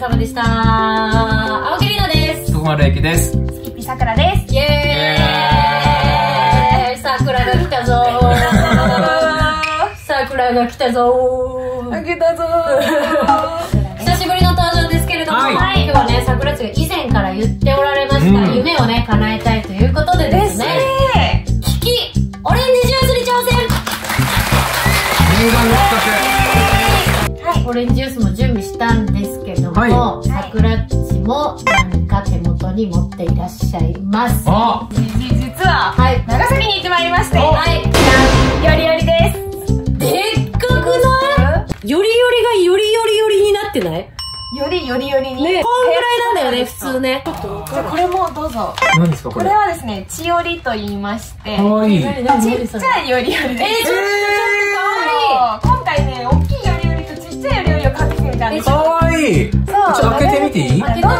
れ様でした。青木里奈です。彦丸ゆきです。月見さくらです。イエーイ、さくらが来たぞーさくらが来たぞー、来たぞー久しぶりの登場ですけれども、はい、今日はね、さくらちが以前から言っておられました、夢をね、叶えたいということでですね、キキオレンジジュースに挑戦。オレンジジュースも準備したんですけども、さくらっちも何か手元に持っていらっしゃいます。実は長崎に行ってまいりまして、よりよりです。でっかくない？よりよりがよりよりよりになってない？よりよりよりに、こんぐらいなんだよね、普通ね。じゃあこれもどうぞ。何ですかこれ？これはですね、ちよりと言いまして、ちっちゃいよりよりです。今回ね、大きいよりかわいい。ちょっと開けてみていい？開けてみよ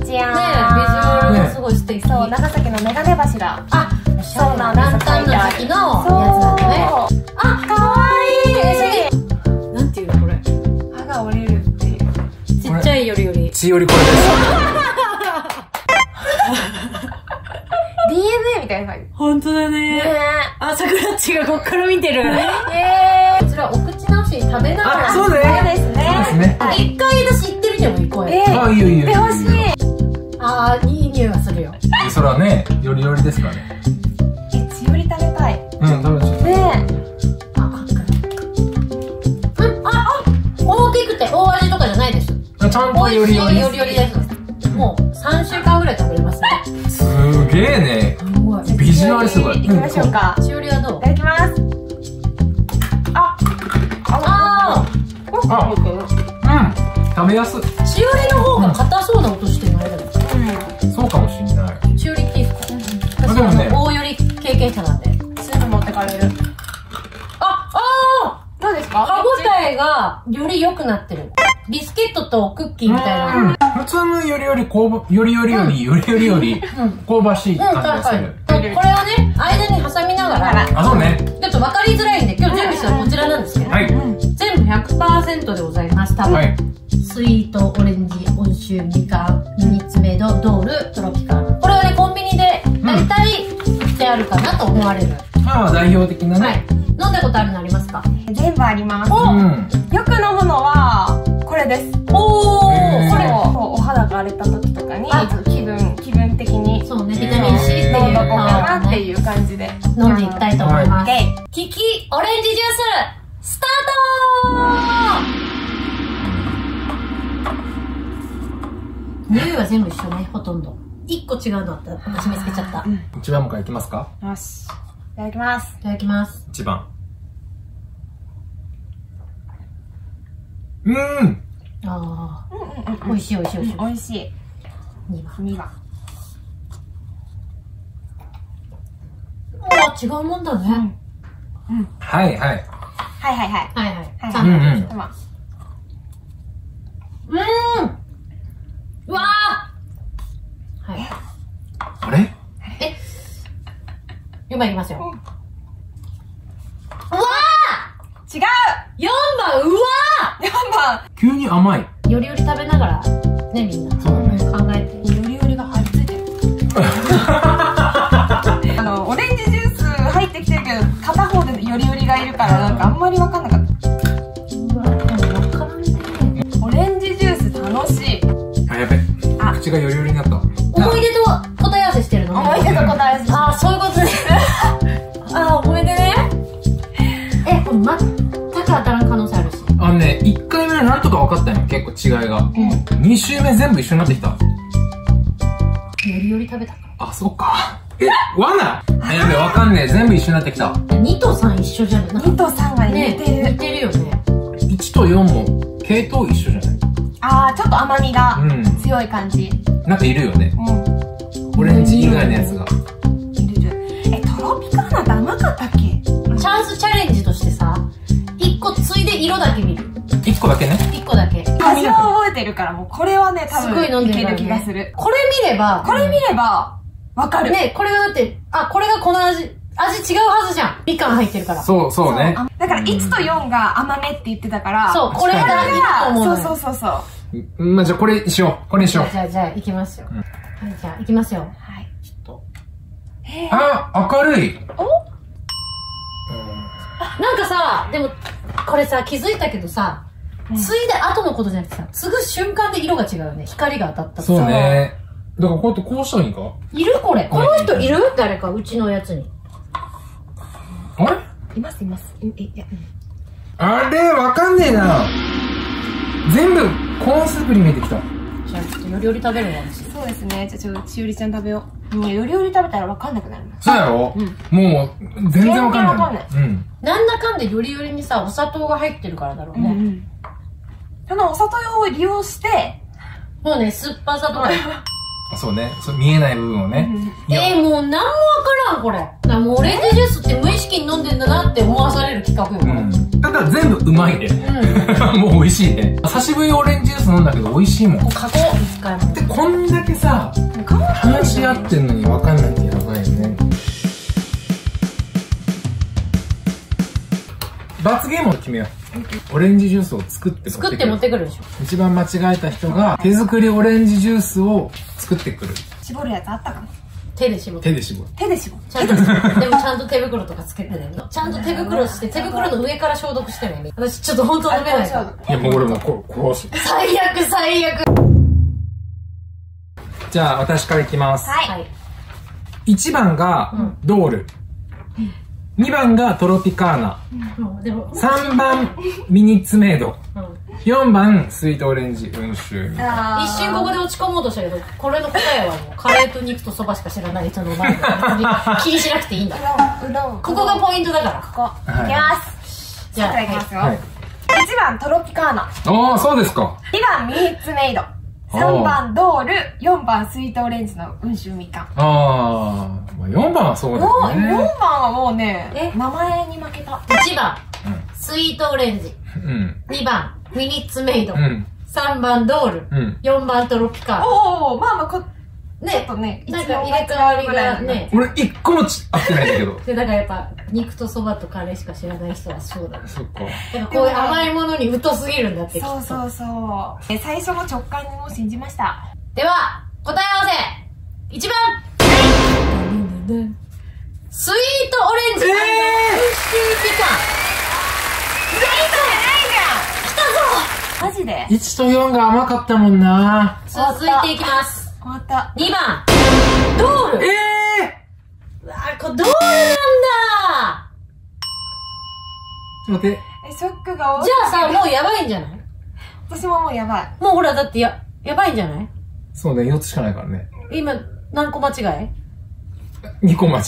う。じゃん。ね、ビジュアルがすごい素敵。そう、長崎のメガネ橋だ。あ、そうな、ランタンの先のやつだね。あ、かわいい。なんていうのこれ？歯が折れるっていう。ちっちゃいよりより。ちよりこれです。DNA みたいな。本当だね。あ、さくらっちがこっから見てる。こちらお口直しに食べながら。そうです。一回私行ってみてもいい？声行ってほしい。ああ、いい匂いがするよ。それはね、よりよりですからね。ちより食べたい。食べちゃうね。あ、大きくて大味とかじゃないです。ちゃんとよりよりです。もう3週間ぐらい食べれますね。すげえね、ビジュアルすごい。いきましょうか。ちよりはどう？いただきます。あ、食べやすい。ちよりの方が硬そうな音してるのあれだよ。そうかもしんない。ちよりっていいですか？私は大より経験者なんで、全部持ってかれる。どうですか？歯応えがより良くなってる。ビスケットとクッキーみたいな。普通のよりより香ばしい感じがする。これをね、間に挟みながら。あ、そうね。ちょっと分かりづらいんで、今日準備したのはこちらなんですけど、全部 100% でございます。多分スイートオレンジ、温州みかん、ミニツメド、ドール、トロピカル。これはね、コンビニで大体売ってあるかなと思われる。まあ代表的なね。飲んだことあるのありますか？全部あります。よく飲むのはこれです。おお、これもお肌が荒れた時とかに気分的に、そうね、ビタミン C っていうのかなっていう感じで飲んでいきたいと思います。キキオレンジジューススタート。匂いは全部一緒ね、ほとんど。一個違うのあったら私見つけちゃった。一番からいきますか？よし。いただきます。いただきます。一番。ああ。美味しい美味しい美味しい。美味しい。2番。あ、違うもんだね。はいはい。うわー、はい。あれ？え、4番いきますよ。うわー、違う。4番。うわー、4番。急に甘い。よりより食べながらね、みんな考えて。よりよりが入ってる。オレンジジュース入ってきてるけど、片方でよりよりがいるからなんかあんまりわかんなかった。オレンジジュース楽しい。やべ、口がよりよりになった。思い出と答え合わせしてるの？思い出と答え合わせ。あ、そういうことね。あ、思い出ね。え、これ全く当たらん可能性あるし。あのね、1回目はなんとか分かったんよ、結構違いが。2周目全部一緒になってきた。よりより食べたから。あ、そうか。え、罠。やべ、分かんねえ、全部一緒になってきた。2と3一緒じゃん。2と3が似てる。似てるよね。1と4も系統一緒じゃない？あー、ちょっと甘みが強い感じ。なんかいるよね、オレンジ以外のやつが。いる。え、トロピカーナって甘かったっけ？チャンスチャレンジとしてさ、1個ついで色だけ見る。1個だけね。1個だけ。味は覚えてるから、もうこれはね、多分いける気がする。これ見れば、わかる。ね、これはだって、あ、これがこの味。味違うはずじゃん。みかん入ってるから。そうね。だから1と4が甘めって言ってたから、そう、これが、そうそうそうそう。まあ、じゃあこれにしよう。これにしよう。じゃあ、行きますよ。はい、じゃあ、行きますよ。はい。ちょっと。あ、明るい。お？なんかさ、でも、これさ、気づいたけどさ、継いで後のことじゃなくてさ、継ぐ瞬間で色が違うよね。光が当たった。そうね。だからこうやってこうしたらいいんか？いるこれ。この人いる？誰か、うちのやつに。あれ？います。あれ、わかんねえな。全部、コーンスープに見えてきた。じゃあ、ちょっとよりより食べるわ。そうですね。じゃあ、しおりちゃん食べよう。もうより食べたらわかんなくなる。そうやろ？もう、全然わかんない。なんだかんだよりにさ、お砂糖が入ってるからだろうね。そのお砂糖を利用して、もうね、酸っぱさとか。そうね。見えない部分をね。もうなんもわからん、これ。もうオレンジジュースって無意識に飲んでんだなって思わされる企画よ。だから全部うまいで。もう美味しいね。久しぶりオレンジジュース飲んだけど美味しいもん。カゴ一回も。で、こんだけさ、話し合ってんのにわかんないってやばいよね。罰ゲームを決めよう。オレンジジュースを作って持ってくるでしょ。一番間違えた人が手作りオレンジジュースを作ってくる。絞るやつあったかな。手で絞る。でもちゃんと手袋とかつけてね。ちゃんと手袋して、手袋の上から消毒してるよね。私ちょっと本当食べないから。いや、もう俺もこうし、最悪。じゃあ私からいきます。はい。1番がドール、2番がトロピカーナ、3番ミニッツメイド、4番スイートオレンジ温州。一瞬ここで落ち込もうとしたけど、これの答えはもうカレーと肉とそばしか知らない人の前で気にしなくていいんだ。ここがポイントだから。ここいきます。じゃあいきますよ。1番トロピカーナ。ああ、そうですか。2番ミニッツメイド、3番ドール、4番スイートオレンジの温州みかん。ああ、4番はそうですね。4番はもうね、名前に負けた。1番スイートオレンジ、2番ミニッツメイド、3番ドール、4番トロピカーナ。おお、まあまあちょっとね、なんか入れ替わりがね。俺1個も合ってないんだけど。で、だからやっぱ肉とそばとカレーしか知らない人はそうだね。そっか。やっぱこういう甘いものに疎すぎるんだって。そう。最初の直感を信じました。では答え合わせ。1番。スイートオレンジの温州みかん。来たぞ。マジで ?1 と4が甘かったもんな。続いていきます。終わった。2番ドール。うわー、これドールなんだ。ちょっと待って、ショックが多い。じゃあさ、もうやばいんじゃない？私ももうやばい。もうほら、だってやばいんじゃない？そうね、4つしかないからね。今何個間違い？2個間違い。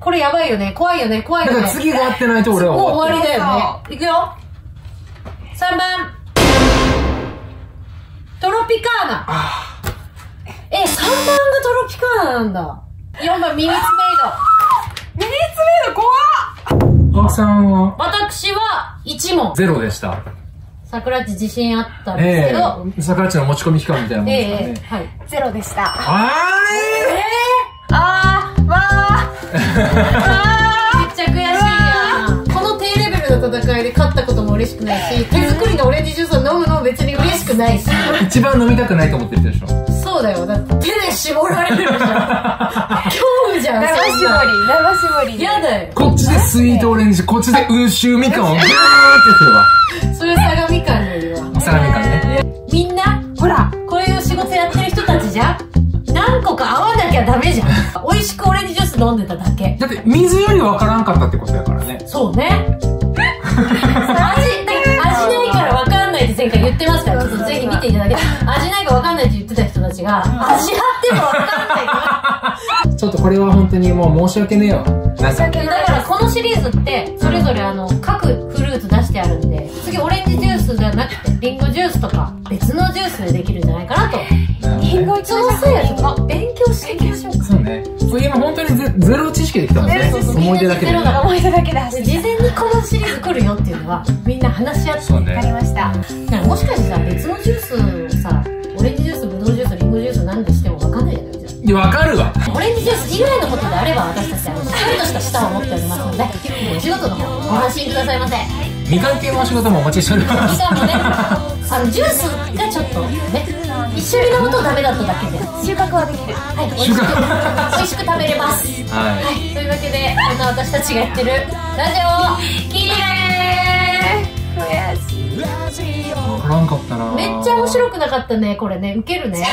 これやばいよね。怖いよね。だから次が合ってないと俺は終わりだよね。いくよ。3番トロピカーナ。3番がトロピカーナなんだ。4番ミニッツメイド。怖っ。奥さんは？私は1問ゼロでした。桜地自信あったんですけど、桜地の持ち込み期間みたいなもんですかね。ゼロでした。めっちゃ悔しいやん。この低レベルの戦いで勝ったことも嬉しくないし、手作りのオレンジジュースを飲むのも別に嬉しくないし、一番飲みたくないと思ってるでしょ。そうだよ、だって手で絞られるじゃん。恐怖じゃん。生絞りやだよ。こっちでスイートオレンジ、こっちで温州みかんをギューってすれば、それ相模みかんよりは。相模みかんね。みんなほら、こういう仕事やってる人たちじゃん、何個か合わなきゃダメじゃん。美味しくオレンジジュース飲んでただけだって、水より分からんかったってことやからね。そうね。味ないから分かんないって前回言ってますから、ぜひ見ていただけ。味ないから分かんないって言ってた人たちが、味あっても分かんないからちょっとこれは本当にもう申し訳ねえよ。申し訳ない。だからこのシリーズってそれぞれ各フルーツ出してあるんで、次オレンジジュースじゃなくてリンゴジュースとか別のジュースでできるんじゃないかなと。リンゴ一応そうやね。勉強していきましょうか。そうね。今本当にゼロ知識できたんで、思い出だけで。事前にこのシリーズ来るよっていうのはみんな話し合って分かりました。もしかしてさ、別のジュースさ、オレンジジュース、ブドウジュース、リンゴジュースなんでしても分かんないじゃないですか。いや、分かるわ。オレンジジュース以外のことであれば私たちはしっかりとした舌を持っておりますので、お仕事の方お安心くださいませ。未関係のお仕事もお待ちしております。しかもね、ジュースがちょっとね、一種類のことをダメだっただけで収穫はできる。はい、美味しく食べれます。はい、というわけで、こんな私たちがやってるラジオを聞いてね。わからんかったな。めっちゃ面白くなかったね、これね、ウケるね。